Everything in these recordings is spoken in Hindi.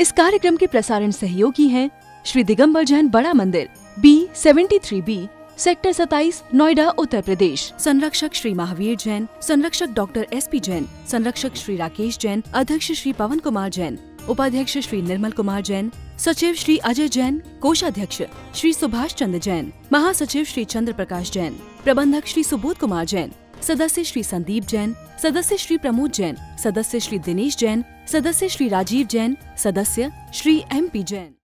इस कार्यक्रम के प्रसारण सहयोगी हैं श्री दिगंबर जैन बड़ा मंदिर B-73B सेक्टर 27 नोएडा उत्तर प्रदेश, संरक्षक श्री महावीर जैन, संरक्षक डॉक्टर SP जैन, संरक्षक श्री राकेश जैन, अध्यक्ष श्री पवन कुमार जैन, उपाध्यक्ष श्री निर्मल कुमार जैन, सचिव श्री अजय जैन, कोषाध्यक्ष श्री सुभाष चंद्र जैन, महासचिव श्री चंद्र प्रकाश जैन, प्रबंधक श्री सुबोध कुमार जैन, सदस्य श्री संदीप जैन, सदस्य श्री प्रमोद जैन, सदस्य श्री दिनेश जैन, सदस्य श्री राजीव जैन, सदस्य श्री MP जैन।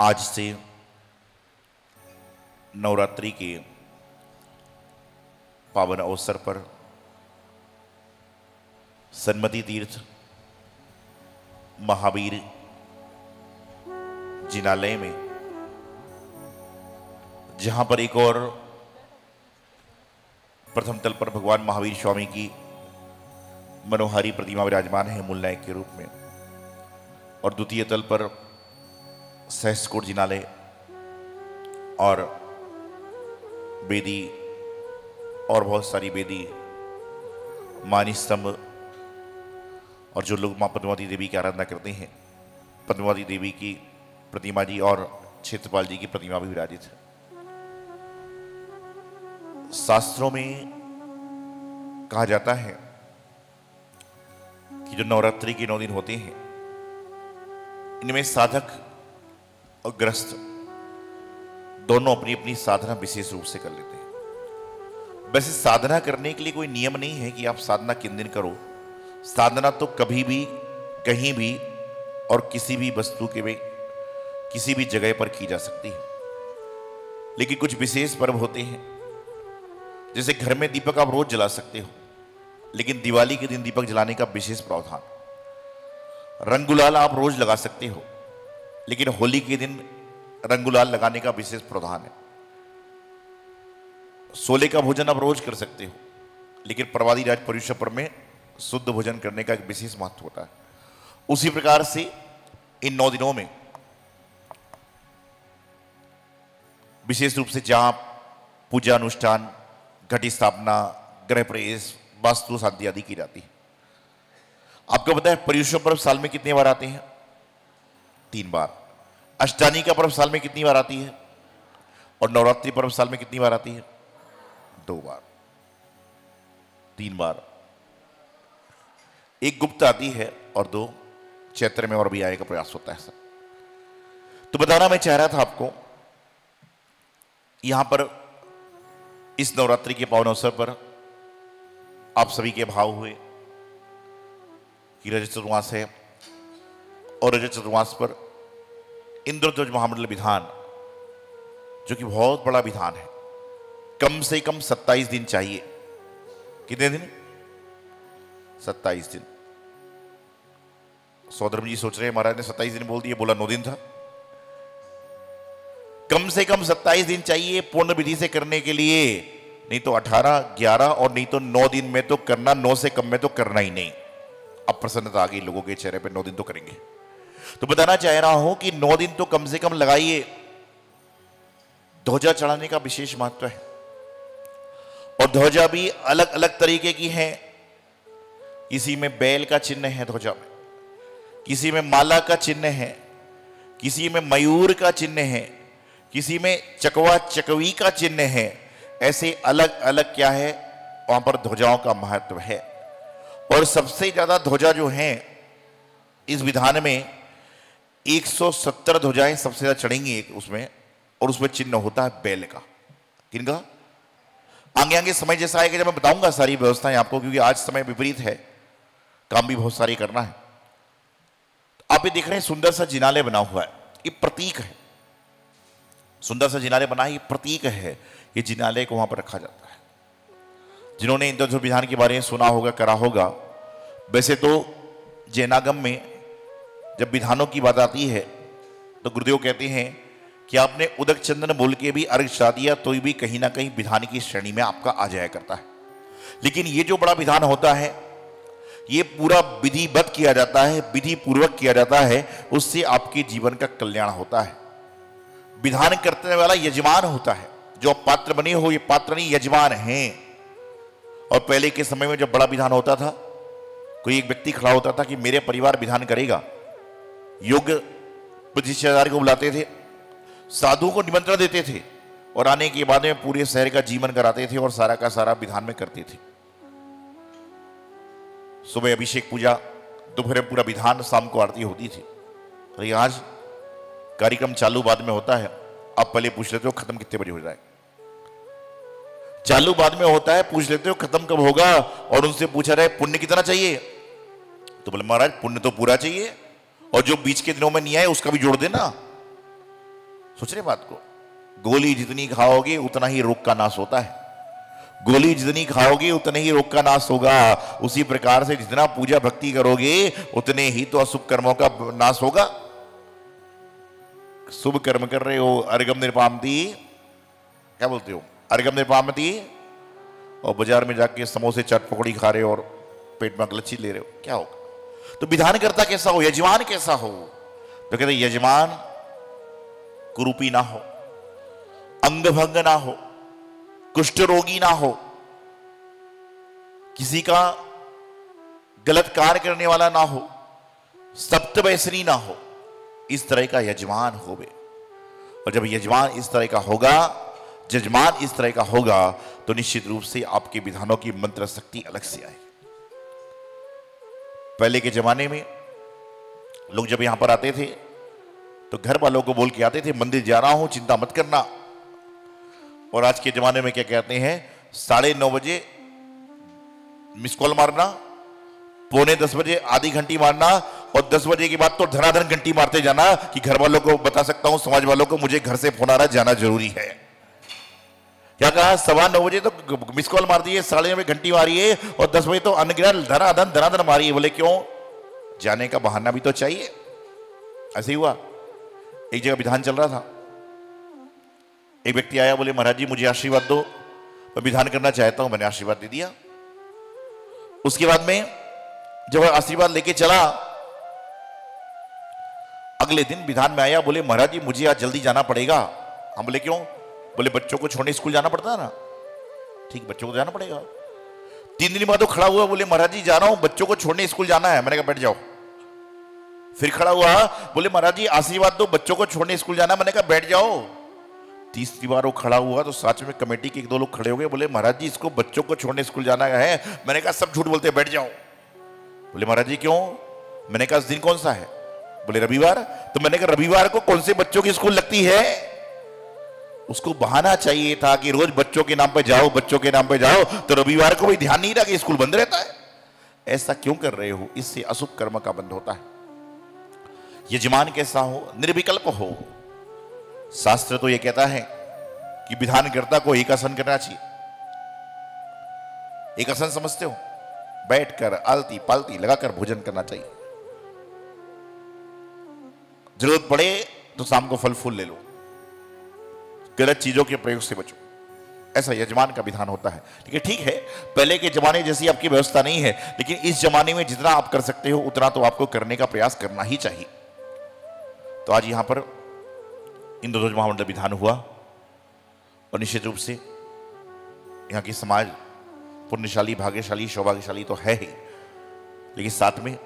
आज से नवरात्रि के पावन अवसर पर संन्मति तीर्थ महावीर जिनालय में, जहां पर एक और प्रथम तल पर भगवान महावीर स्वामी की मनोहारी प्रतिमा विराजमान है मूल नायक के रूप में, और द्वितीय तल पर सहस्रकोट जिनालय और बेदी और बहुत सारी बेदी, मानिस्तंभ, और जो लोग मां पद्मावती देवी की आराधना करते हैं, पद्मावती देवी की प्रतिमा जी और क्षेत्रपाल जी की प्रतिमा भी विराजित है। शास्त्रों में कहा जाता है कि जो नवरात्रि के 9 दिन होते हैं, इनमें साधक और ग्रस्त दोनों अपनी अपनी साधना विशेष रूप से कर लेते हैं। वैसे साधना करने के लिए कोई नियम नहीं है कि आप साधना किन दिन करो। साधना तो कभी भी, कहीं भी और किसी भी वस्तु के भी, किसी भी जगह पर की जा सकती है। लेकिन कुछ विशेष पर्व होते हैं, जैसे घर में दीपक आप रोज जला सकते हो, लेकिन दिवाली के दिन दीपक जलाने का विशेष प्रावधान। रंग गुलाल आप रोज लगा सकते हो, लेकिन होली के दिन रंग गुलाल लगाने का विशेष प्रावधान है। सोले का भोजन आप रोज कर सकते हो, लेकिन प्रवादी राज पर्युषण पर्व में शुद्ध भोजन करने का एक विशेष महत्व होता है। उसी प्रकार से इन 9 दिनों में विशेष रूप से जाप, पूजा अनुष्ठान, घट स्थापना, ग्रह प्रवेश, वास्तु शांति आदि की जाती है। आपको पता है पर्युषण पर्व साल में कितने बार आते हैं? 3 बार। अष्टानी का पर्व साल में कितनी बार आती है? और नवरात्रि पर्व साल में कितनी बार आती है? 2 बार। 3 बार, एक गुप्त आती है और 2 चैत्र में और भी आने का प्रयास होता है। सर तो बताना मैं चाह रहा था आपको, यहां पर इस नवरात्रि के पावन अवसर पर आप सभी के भाव हुए कि रजत चतुर्मास है और रजत चतुर्मास पर इंद्रध्वज महामंडल विधान, जो कि बहुत बड़ा विधान है, कम से कम 27 दिन चाहिए। कितने दिन? 27 दिन। सौधर्म जी सोच रहे हैं महाराज ने 27 दिन बोल दिए, बोला 9 दिन था। कम से कम 27 दिन चाहिए पूर्ण विधि से करने के लिए, नहीं तो 18, 11 और नहीं तो 9 दिन में तो करना, 9 से कम में तो करना ही नहीं। अब प्रसन्नता आ गई लोगों के चेहरे पे, 9 दिन तो करेंगे। तो बताना चाह रहा हूं कि 9 दिन तो कम से कम लगाइए। ध्वजा चढ़ाने का विशेष महत्व है और ध्वजा भी अलग अलग तरीके की है। किसी में बैल का चिन्ह है ध्वजा में, किसी में माला का चिन्ह है, किसी में मयूर का चिन्ह है, किसी में चकवा चकवी का चिन्ह है। ऐसे अलग अलग क्या है वहां पर ध्वजाओं का महत्व है। और सबसे ज्यादा ध्वजा जो है इस विधान में 170 ध्वजाएं सबसे ज्यादा चढ़ेंगी उसमें, और उसमें चिन्ह होता है बैल का। किनका? आगे आगे समय जैसा आएगा जब मैं बताऊंगा सारी व्यवस्थाएं आपको, क्योंकि आज समय विपरीत है, काम भी बहुत सारे करना है। आप ये देख रहे हैं सुंदर सा जिनालय बना हुआ है, ये प्रतीक है। सुंदर सा जिनालय बना है, ये प्रतीक है। ये जिनालय को वहां पर रखा जाता है। जिन्होंने इंद्रध्वज विधान के बारे में सुना होगा, करा होगा। वैसे तो जैनागम में जब विधानों की बात आती है तो गुरुदेव कहते हैं कि आपने उदक चंदन बोल के भी अर्घ चढ़ा दिया तो भी कहीं ना कहीं विधान की श्रेणी में आपका आ जाया करता है। लेकिन ये जो बड़ा विधान होता है ये पूरा विधिवत किया जाता है, विधि पूर्वक किया जाता है, उससे आपके जीवन का कल्याण होता है। विधान करने वाला यजमान होता है। जो पात्र बने हो ये पात्र नहीं, यजमान हैं। और पहले के समय में जब बड़ा विधान होता था, कोई एक व्यक्ति खड़ा होता था कि मेरे परिवार विधान करेगा। योग्य प्रतिष्ठाधार को बुलाते थे, साधु को निमंत्रण देते थे और आने के बाद में पूरे शहर का जीवन कराते थे और सारा का सारा विधान में करते थे। सुबह अभिषेक पूजा, दोपहर में पूरा विधान, शाम को आरती होती थी। अरे आज कार्यक्रम चालू बाद में होता है, आप पहले पूछ लेते हो खत्म कितने बजे हो जाए। चालू बाद में होता है, पूछ लेते हो खत्म कब होगा। और उनसे पूछा जाए पुण्य कितना चाहिए, तो बोले महाराज पुण्य तो पूरा चाहिए और जो बीच के दिनों में नहीं आए उसका भी जोड़ देना। सोच रहे बात को? गोली जितनी खाओगे उतना ही रोग का नाश होता है। गोली जितनी खाओगे उतने ही रोग का नाश होगा। उसी प्रकार से जितना पूजा भक्ति करोगे उतने ही तो अशुभ कर्मों का नाश होगा। शुभ कर्म कर रहे हो, अर्घम निर्पामती, क्या बोलते हो, अर्घम निर्पामती, और बाजार में जाके समोसे चाट पकौड़ी खा रहे हो और पेट में गलची ले रहे हो, क्या होगा? तो विधानकर्ता कैसा हो, यजमान कैसा हो? तो कहते यजमान कुरूपी ना हो, अंगभंग ना हो, कुष्ठ रोगी ना हो, किसी का गलत कार्य करने वाला ना हो, सप्तवैसनी ना हो, इस तरह का यजमान होवे। और जब यजमान इस तरह का होगा, यजमान इस तरह का होगा, तो निश्चित रूप से आपके विधानों की मंत्र शक्ति अलग से आएगी। पहले के जमाने में लोग जब यहां पर आते थे तो घर वालों को बोल के आते थे मंदिर जा रहा हूं, चिंता मत करना, और आज के जमाने में क्या कहते हैं, 9:30 बजे मिस कॉल मारना, 9:45 बजे आधी घंटी मारना, और 10 बजे के बाद तो धड़ाधड़ घंटी मारते जाना कि घर वालों को बता सकता हूं, समाज वालों को, मुझे घर से फोन आ रहा, जाना जरूरी है। क्या कहा, 9:15 बजे तो मिस कॉल मार दिए, 9:30 बजे घंटी मारिए, और 10 बजे तो अनगिनत धराधन मारिए। बोले क्यों, जाने का बहाना भी तो चाहिए। ऐसे ही हुआ, एक जगह विधान चल रहा था, एक व्यक्ति आया, बोले महाराज जी मुझे आशीर्वाद दो, मैं विधान करना चाहता हूं। मैंने आशीर्वाद दे दिया। उसके बाद में जब आशीर्वाद लेके चला, अगले दिन विधान में आया, बोले महाराज जी मुझे आज जल्दी जाना पड़ेगा। हम बोले क्यों, बोले बच्चों को छोड़ने स्कूल जाना पड़ता है ना। ठीक, बच्चों को जाना पड़ेगा। 3 दिन बाद वो खड़ा हुआ, बोले महाराज जी जा रहा हूं, बच्चों को छोड़ने स्कूल जाना है। मैंने कहा बैठ जाओ। फिर खड़ा हुआ, बोले महाराज जी आशीर्वाद दो, बच्चों को छोड़ने स्कूल जाना है। मैंने कहा बैठ जाओ। 30वीं बार वो खड़ा हुआ तो साथ में कमेटी के 1-2 लोग खड़े हो गए, बोले महाराज जी इसको बच्चों को छोड़ने स्कूल जाना है। मैंने कहा सब झूठ बोलते, बैठ जाओ। बोले महाराज जी क्यों। मैंने कहा दिन कौन सा है, बोले रविवार। तो मैंने कहा रविवार को कौन से बच्चों की स्कूल लगती है। उसको बहाना चाहिए था कि रोज बच्चों के नाम पे जाओ, बच्चों के नाम पे जाओ, तो रविवार को भी ध्यान नहीं रहा कि स्कूल बंद रहता है। ऐसा क्यों कर रहे हो, इससे अशुभ कर्म का बंद होता है। यजमान कैसा हो, निर्विकल्प हो। शास्त्र तो यह कहता है कि विधानकर्ता को एक आसन करना चाहिए। एक आसन समझते हो, बैठकर आलती पालती लगाकर भोजन करना चाहिए। जरूरत पड़े तो शाम को फल फूल ले लो, गलत चीजों के प्रयोग से बचो। ऐसा यजमान का विधान होता है। लेकिन ठीक है, पहले के जमाने जैसी आपकी व्यवस्था नहीं है, लेकिन इस जमाने में जितना आप कर सकते हो उतना तो आपको करने का प्रयास करना ही चाहिए। तो आज यहां पर इंद्रध्वज महामंडल विधान हुआ, और निश्चित रूप से यहाँ की समाज पुण्यशाली, भाग्यशाली, सौभाग्यशाली तो है ही, लेकिन साथ में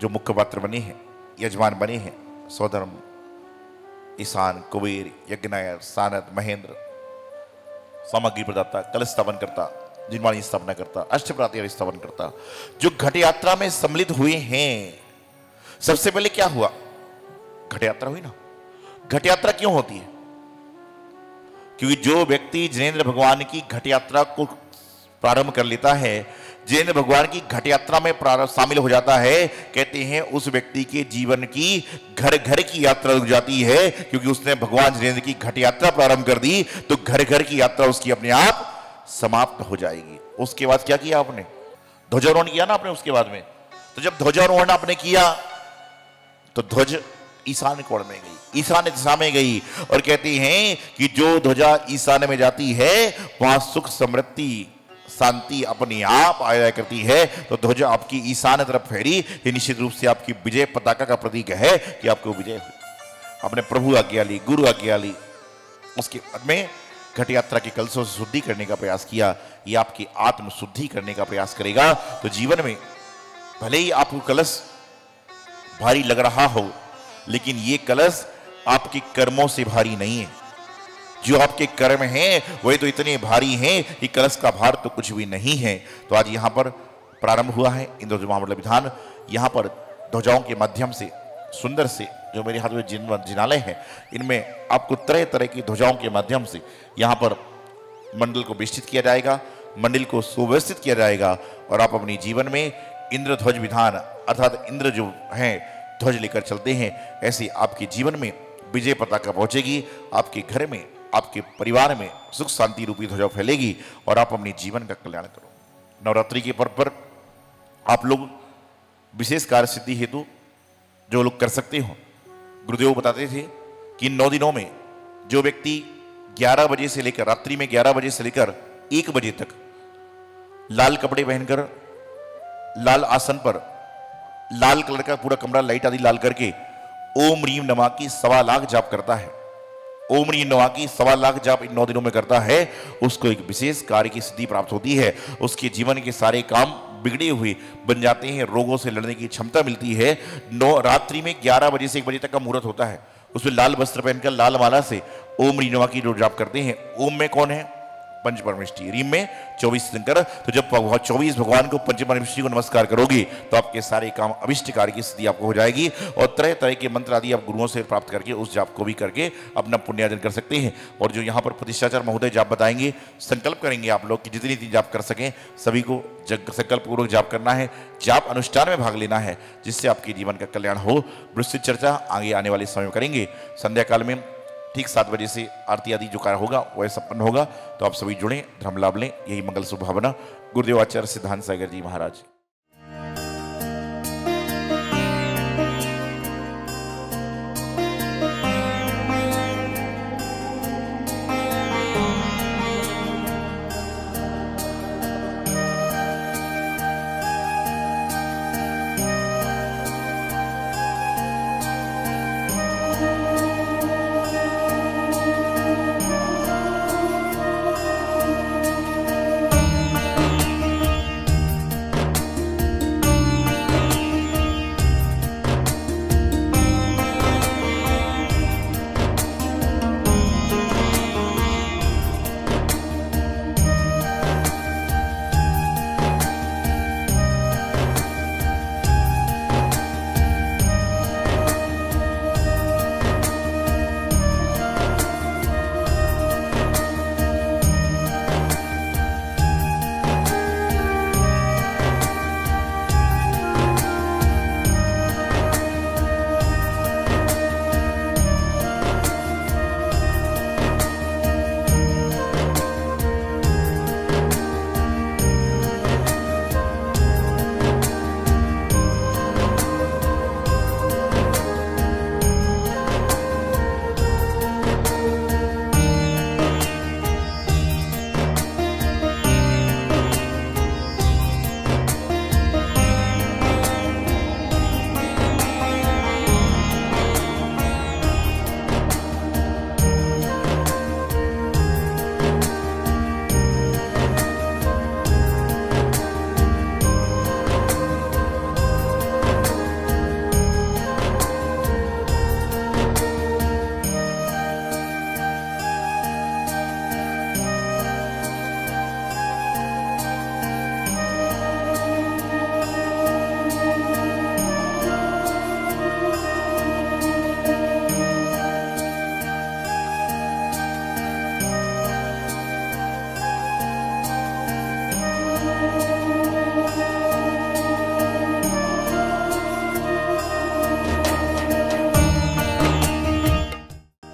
जो मुख्य पात्र बने हैं, यजमान बने हैं, स्वधर्म, ईशान, कुबेर, यज्ञनायर, सानत, महेंद्र, सामग्री प्रदाता, कलश स्थापन करता, निर्माण स्थापना करता, अष्टप्रात्य स्थापन करता, जो घट यात्रा में सम्मिलित हुए हैं। सबसे पहले क्या हुआ, घट यात्रा हुई ना। घट यात्रा क्यों होती है, क्योंकि जो व्यक्ति जिनेंद्र भगवान की घट यात्रा को प्रारंभ कर लेता है, जिनेंद्र भगवान की घट यात्रा में शामिल हो जाता है, कहते हैं उस व्यक्ति के जीवन की घर घर की यात्रा रुक जाती है, क्योंकि उसने भगवान जिनेंद्र की घट यात्रा प्रारंभ कर दी, तो घर घर की यात्रा उसकी अपने आप समाप्त हो जाएगी। उसके बाद क्या किया आपने, ध्वजारोहण किया ना आपने। उसके बाद में तो जब ध्वजारोहण आपने किया तो ध्वज ईशान कोण में गई, ईशान दिशा में गई, और कहते हैं कि जो ध्वजा ईशान में जाती है वहां सुख समृद्धि शांति अपने आप आया करती है। तो ध्वजा आपकी ईशान तरफ फेरी, ये निश्चित रूप से आपकी विजय पताका का प्रतीक है कि आपको विजय हुई। अपने प्रभु आज्ञा ली, गुरु आज्ञा ली, उसके बाद में घट यात्रा के कलशों से शुद्धि करने का प्रयास किया। ये आपकी आत्म शुद्धि करने का प्रयास करेगा। तो जीवन में भले ही आपको कलश भारी लग रहा हो, लेकिन ये कलश आपके कर्मों से भारी नहीं है। जो आपके कर्म हैं वही तो इतने भारी हैं कि कलश का भार तो कुछ भी नहीं है। तो आज यहाँ पर प्रारंभ हुआ है इंद्रध्वज महामंडल विधान। यहाँ पर ध्वजाओं के माध्यम से सुंदर से जो मेरे हाथ में जिनालय है, इनमें आपको तरह तरह की ध्वजाओं के माध्यम से यहाँ पर मंडल को विस्तृत किया जाएगा, मंडल को सुव्यवस्थित किया जाएगा, और आप अपने जीवन में इंद्रध्वज विधान अर्थात इंद्र जो हैं ध्वज लेकर चलते हैं, ऐसे आपके जीवन में विजय पताका पहुंचेगी, आपके घर में, आपके परिवार में सुख शांति रूपी ध्वजा फैलेगी, और आप अपने जीवन का कल्याण करो। नवरात्रि के पर्व पर आप लोग विशेष कार्य सिद्धि हेतु जो लोग कर सकते हो, गुरुदेव बताते थे कि 9 दिनों में जो व्यक्ति 11 बजे से लेकर रात्रि में 11 बजे से लेकर 1 बजे तक लाल कपड़े पहनकर लाल आसन पर लाल कलर का पूरा कमरा लाइट आदि लाल करके ओम रीम नमा की 1.25 लाख जाप करता है, ओमरी की 1.25 लाख जाप इन 9 दिनों में करता है, उसको एक विशेष कार्य की सिद्धि प्राप्त होती है। उसके जीवन के सारे काम बिगड़े हुए बन जाते हैं, रोगों से लड़ने की क्षमता मिलती है। रात्रि में 11 बजे से 1 बजे तक का मुहूर्त होता है, उसमें लाल वस्त्र पहनकर लाल माला से ओमरी नवा की जो जाप करते हैं। ओम में कौन है, पंच परमेष्ठी रीम में 24 दिन कर। तो जब 24 भगवान को पंच परमेष्ठी को नमस्कार करोगी तो आपके सारे काम अभिष्ट कार्य की सिद्धि आपको हो जाएगी। और तरह तरह के मंत्र आदि आप गुरुओं से प्राप्त करके उस जाप को भी करके अपना पुण्यार्जन कर सकते हैं। और जो यहाँ पर प्रतिष्ठाचार्य महोदय जाप बताएंगे, संकल्प करेंगे आप लोग कि जितनी दिन जाप कर सकें सभी को संकल्पपूर्वक जाप करना है, जाप अनुष्ठान में भाग लेना है, जिससे आपके जीवन का कल्याण हो। विस्तृत चर्चा आगे आने वाले समय में करेंगे। संध्या काल में ठीक 7 बजे से आरती आदि जो कार्य होगा वह संपन्न होगा। तो आप सभी जुड़ें, धर्म लाभ लें, यही मंगल शुभभावना। गुरुदेव आचार्य सिद्धांत सागर जी महाराज।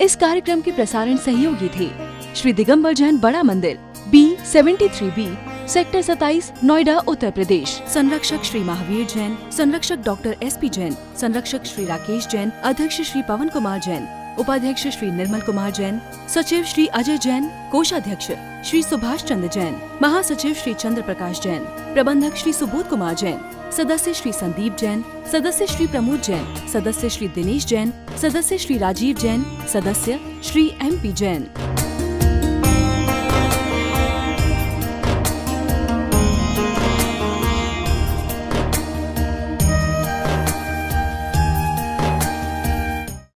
इस कार्यक्रम के प्रसारण सहयोगी थे श्री दिगंबर जैन बड़ा मंदिर B-73B सेक्टर 27 नोएडा उत्तर प्रदेश, संरक्षक श्री महावीर जैन, संरक्षक डॉक्टर SP जैन, संरक्षक श्री राकेश जैन, अध्यक्ष श्री पवन कुमार जैन, उपाध्यक्ष श्री निर्मल कुमार जैन, सचिव श्री अजय जैन, कोषाध्यक्ष श्री सुभाष चंद्र जैन, महासचिव श्री चंद्र प्रकाश जैन, प्रबंधक श्री सुबोध कुमार जैन, सदस्य श्री संदीप जैन, सदस्य श्री प्रमोद जैन, सदस्य श्री दिनेश जैन, सदस्य श्री राजीव जैन, सदस्य श्री MP जैन।